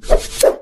patent.